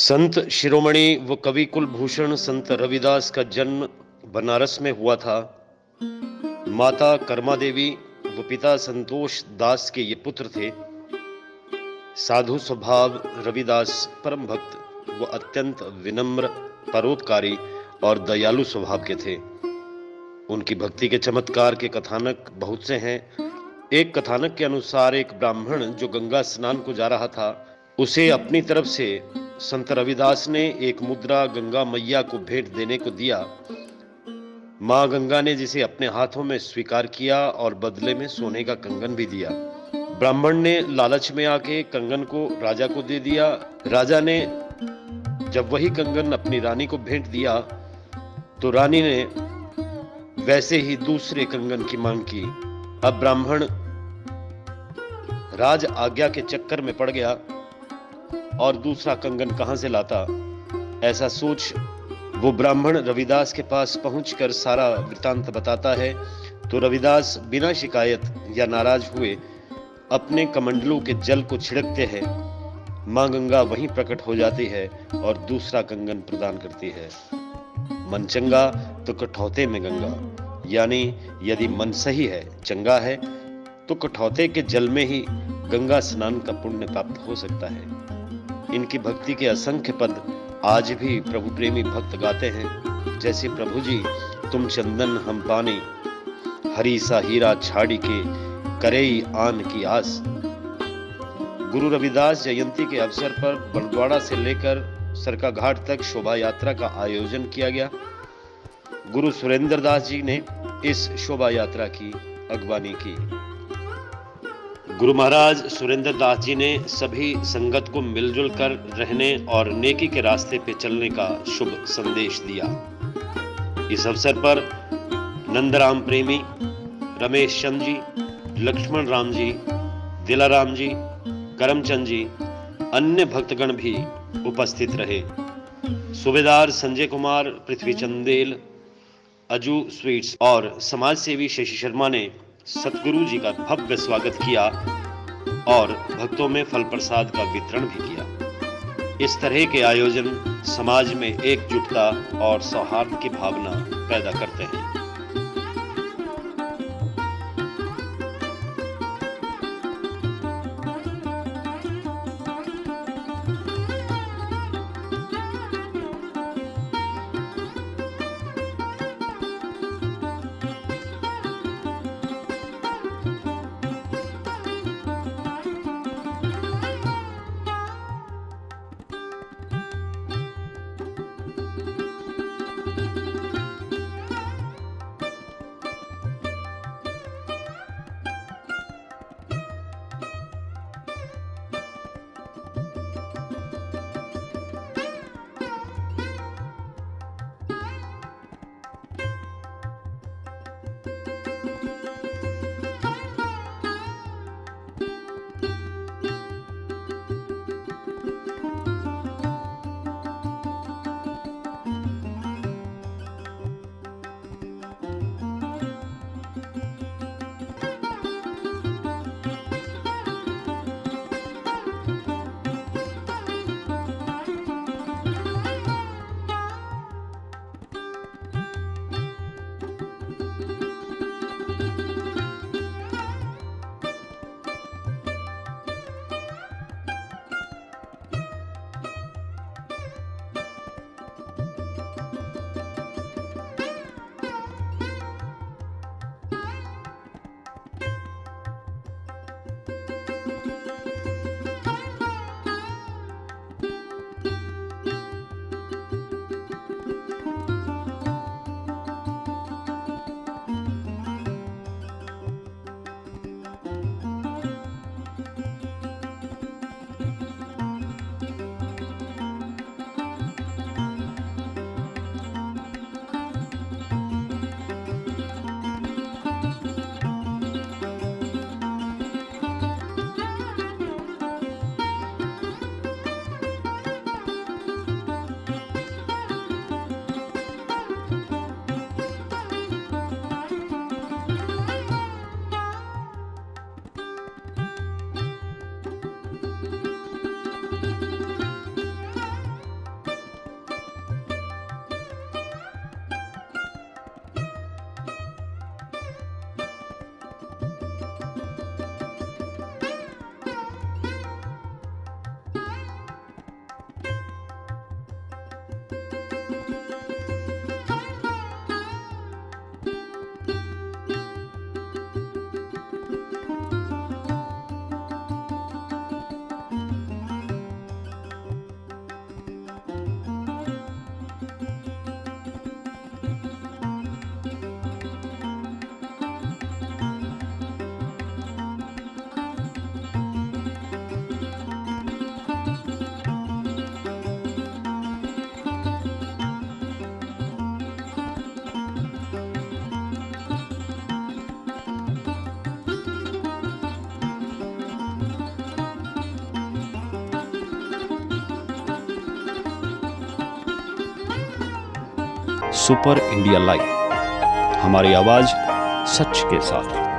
संत शिरोमणि व कवि कुलभूषण संत रविदास का जन्म बनारस में हुआ था। माता कर्मा देवी व पिता संतोष दास के ये पुत्र थे। साधु स्वभाव रविदास परम भक्त व अत्यंत विनम्र, परोपकारी और दयालु स्वभाव के थे। उनकी भक्ति के चमत्कार के कथानक बहुत से हैं। एक कथानक के अनुसार एक ब्राह्मण जो गंगा स्नान को जा रहा था, उसे अपनी तरफ से संत रविदास ने एक मुद्रा गंगा मैया को भेंट देने को दिया। मां गंगा ने जिसे अपने हाथों में स्वीकार किया और बदले में सोने का कंगन भी दिया। ब्राह्मण ने लालच में आके कंगन को राजा को दे दिया। राजा ने जब वही कंगन अपनी रानी को भेंट दिया तो रानी ने वैसे ही दूसरे कंगन की मांग की। अब ब्राह्मण राज आज्ञा के चक्कर में पड़ गया और दूसरा कंगन कहां से लाता, ऐसा सोच वो ब्राह्मण रविदास के पास पहुंचकर सारा वृतांत बताता है। तो रविदास बिना शिकायत या नाराज हुए अपने कमंडलों के जल को छिड़कते हैं। मां गंगा वहीं प्रकट हो जाती है और दूसरा कंगन प्रदान करती है। मन चंगा तो कठौते में गंगा, यानी यदि मन सही है, चंगा है, तो कठौते के जल में ही गंगा स्नान का पुण्य प्राप्त हो सकता है। इनकी भक्ति के असंख्य पद आज भी प्रभु प्रेमी भक्त गाते हैं, जैसे प्रभु जी तुम चंदन हम पानी, हरी सा हीरा छाड़ी के करेई आन की आस। गुरु रविदास जयंती के अवसर पर बंदवाड़ा से लेकर सरका घाट तक शोभा यात्रा का आयोजन किया गया। गुरु सुरेंद्र दास जी ने इस शोभा यात्रा की अगवानी की। गुरु महाराज सुरेंद्र दास जी ने सभी संगत को मिलजुल कर रहने और नेकी के रास्ते पे चलने का शुभ संदेश दिया। इस अवसर पर नंदराम प्रेमी, रमेश चंद जी, लक्ष्मण राम जी, दिलाराम जी, करमचंद जी, अन्य भक्तगण भी उपस्थित रहे। सूबेदार संजय कुमार, पृथ्वी चंदेल, अजू स्वीट्स और समाज सेवी शशि शर्मा ने सतगुरु जी का भव्य स्वागत किया और भक्तों में फल प्रसाद का वितरण भी किया। इस तरह के आयोजन समाज में एकजुटता और सौहार्द की भावना पैदा करते हैं। सुपर इंडिया लाइव, हमारी आवाज सच के साथ।